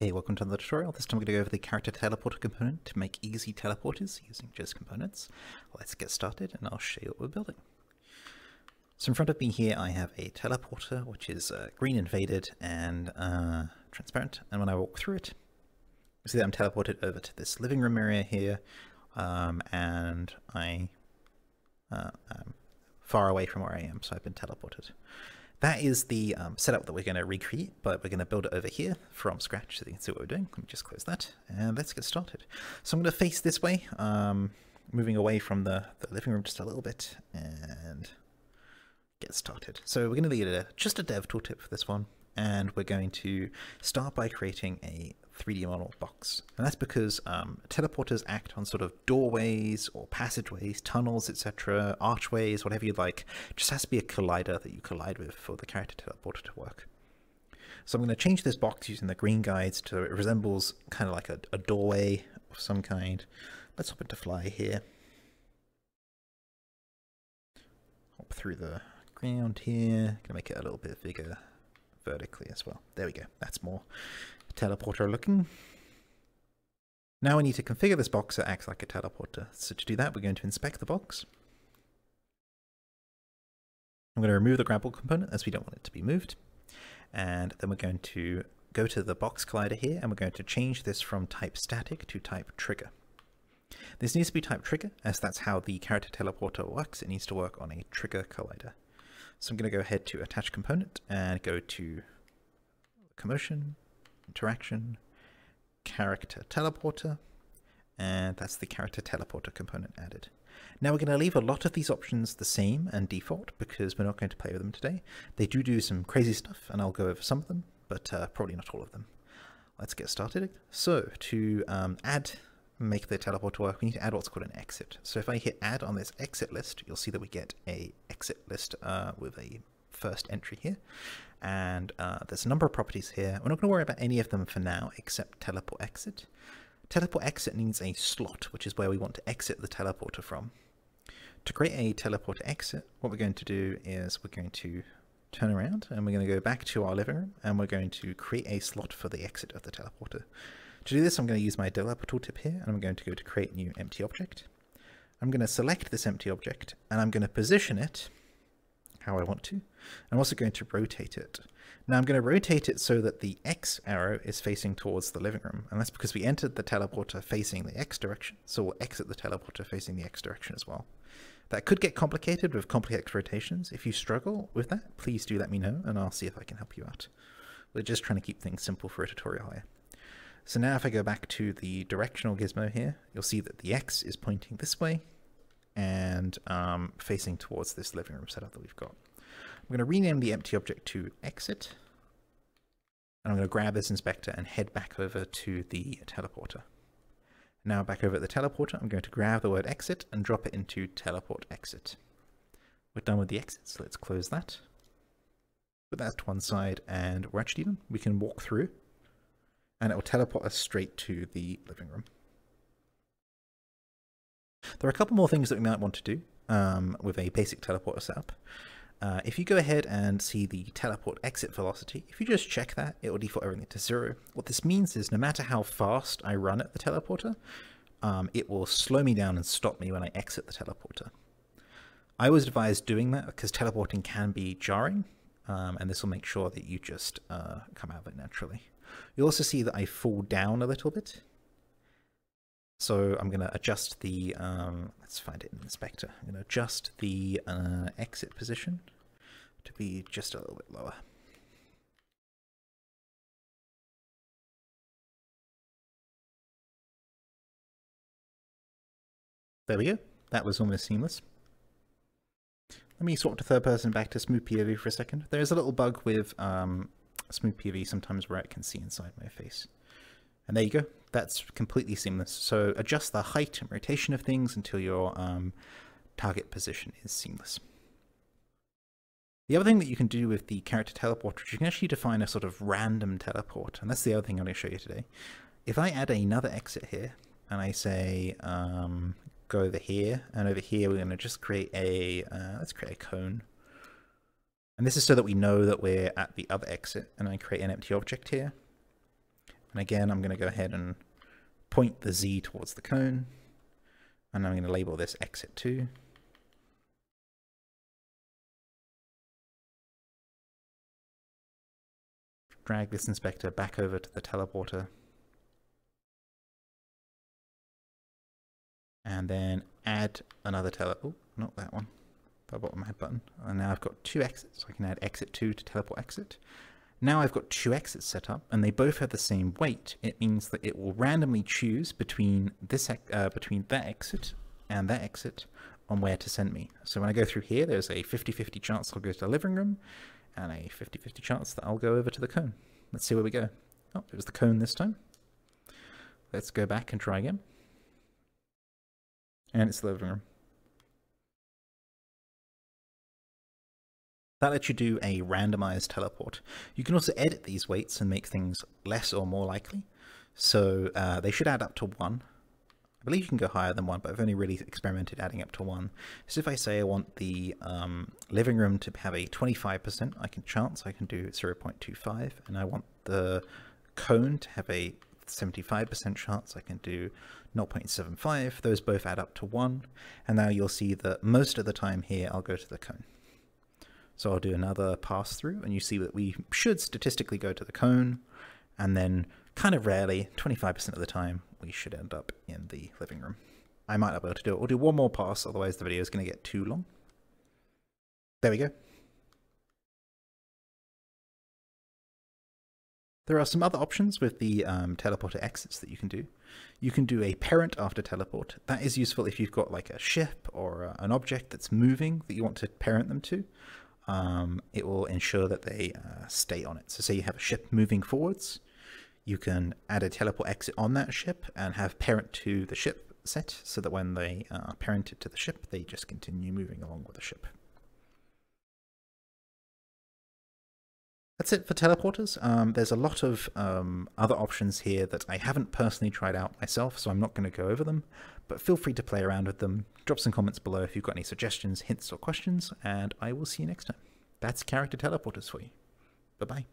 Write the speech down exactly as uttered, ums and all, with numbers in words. Hey, welcome to another tutorial. This time I'm going to go over the character teleporter component to make easy teleporters using just components. Let's get started and I'll show you what we're building. So in front of me here I have a teleporter which is uh, green and faded and uh, transparent, and when I walk through it you see that I'm teleported over to this living room area here, um, and I uh, am far away from where I am, so I've been teleported. That is the um, setup that we're going to recreate, but we're going to build it over here from scratch so you can see what we're doing. Let me just close that and let's get started. So I'm going to face this way, um, moving away from the, the living room just a little bit, and get started. So we're going to need a, just a dev tooltip for this one, and we're going to start by creating a three D model box. And that's because um, teleporters act on sort of doorways or passageways, tunnels, et cetera, archways, whatever you like. It just has to be a collider that you collide with for the character teleporter to work. So I'm going to change this box using the green guides to it resembles kind of like a, a doorway of some kind. Let's hop into fly here. Hop through the ground here. Gonna make it a little bit bigger vertically as well. There we go. That's more teleporter looking. Now we need to configure this box that acts like a teleporter. So to do that, we're going to inspect the box. I'm going to remove the grapple component as we don't want it to be moved. And then we're going to go to the box collider here, and we're going to change this from type static to type trigger. This needs to be type trigger, as that's how the character teleporter works. It needs to work on a trigger collider. So I'm going to go ahead to attach component and go to commotion, interaction, character teleporter, and that's the character teleporter component added. Now we're going to leave a lot of these options the same and default because we're not going to play with them today. They do do some crazy stuff and I'll go over some of them, but uh, probably not all of them. Let's get started. So to um, add, make the teleporter work, we need to add what's called an exit. So if I hit add on this exit list, you'll see that we get a exit list uh, with a first entry here, and uh, there's a number of properties here. We're not going to worry about any of them for now except teleport exit. Teleport exit needs a slot, which is where we want to exit the teleporter from. To create a teleporter exit, what we're going to do is we're going to turn around and we're going to go back to our living room, and we're going to create a slot for the exit of the teleporter. To do this, I'm going to use my developer tooltip here, and I'm going to go to create new empty object. I'm going to select this empty object and I'm going to position it how I want to. I'm also going to rotate it. Now I'm going to rotate it so that the X arrow is facing towards the living room, and that's because we entered the teleporter facing the X direction, so we'll exit the teleporter facing the X direction as well. That could get complicated with complex rotations. If you struggle with that, please do let me know and I'll see if I can help you out. We're just trying to keep things simple for a tutorial here. So now if I go back to the directional gizmo here, you'll see that the X is pointing this way and um, facing towards this living room setup that we've got. I'm going to rename the empty object to exit, and I'm going to grab this inspector and head back over to the teleporter. Now back over at the teleporter, I'm going to grab the word exit and drop it into teleport exit. We're done with the exit, so let's close that. Put that to one side, and we're actually done. We can walk through and it will teleport us straight to the living room. There are a couple more things that we might want to do um, with a basic teleporter setup. Uh, if you go ahead and see the teleport exit velocity, if you just check that, it will default everything to zero. What this means is no matter how fast I run at the teleporter, um, it will slow me down and stop me when I exit the teleporter. I always advise doing that because teleporting can be jarring, um, and this will make sure that you just uh, come out of it naturally. You'll also see that I fall down a little bit. So I'm going to adjust the, um, let's find it in the inspector. I'm going to adjust the uh, exit position to be just a little bit lower. There we go. That was almost seamless. Let me swap to third person back to smooth P O V for a second. There is a little bug with um, smooth P O V sometimes where it can see inside my face. And there you go. That's completely seamless. So adjust the height and rotation of things until your um, target position is seamless. The other thing that you can do with the character teleporter is you can actually define a sort of random teleport. And that's the other thing I'm going to show you today. If I add another exit here and I say, um, go over here, and over here, we're going to just create a, uh, let's create a cone. And this is so that we know that we're at the other exit, and I create an empty object here. And again, I'm going to go ahead and point the Z towards the cone. And I'm going to label this exit two. Drag this inspector back over to the teleporter. And then add another tele, oh, not that one, the bottom head button. And now I've got two exits, so I can add exit two to teleport exit. Now I've got two exits set up and they both have the same weight. It means that it will randomly choose between this, uh, between that exit and that exit on where to send me. So when I go through here, there's a fifty fifty chance I'll go to the living room and a fifty fifty chance that I'll go over to the cone. Let's see where we go. Oh, it was the cone this time. Let's go back and try again. And it's the living room. That lets you do a randomized teleport. You can also edit these weights and make things less or more likely. So uh, they should add up to one. I believe you can go higher than one, but I've only really experimented adding up to one. So if I say I want the um, living room to have a twenty-five percent, I can chance, I can do zero point two five, and I want the cone to have a seventy-five percent chance, I can do zero point seven five. Those both add up to one. And now you'll see that most of the time here, I'll go to the cone. So I'll do another pass through and you see that we should statistically go to the cone. And then kind of rarely, twenty-five percent of the time, we should end up in the living room. I might not be able to do it. We'll do one more pass, otherwise the video is going to get too long. There we go. There are some other options with the um, teleporter exits that you can do. You can do a parent after teleport. That is useful if you've got like a ship or a, an object that's moving that you want to parent them to. Um, it will ensure that they uh, stay on it. So say you have a ship moving forwards, you can add a teleport exit on that ship and have parent to the ship set so that when they are parented to the ship, they just continue moving along with the ship. That's it for teleporters. Um, there's a lot of um, other options here that I haven't personally tried out myself, so I'm not going to go over them, but feel free to play around with them. Drop some comments below if you've got any suggestions, hints, or questions, and I will see you next time. That's Character Teleporters for you. Bye-bye.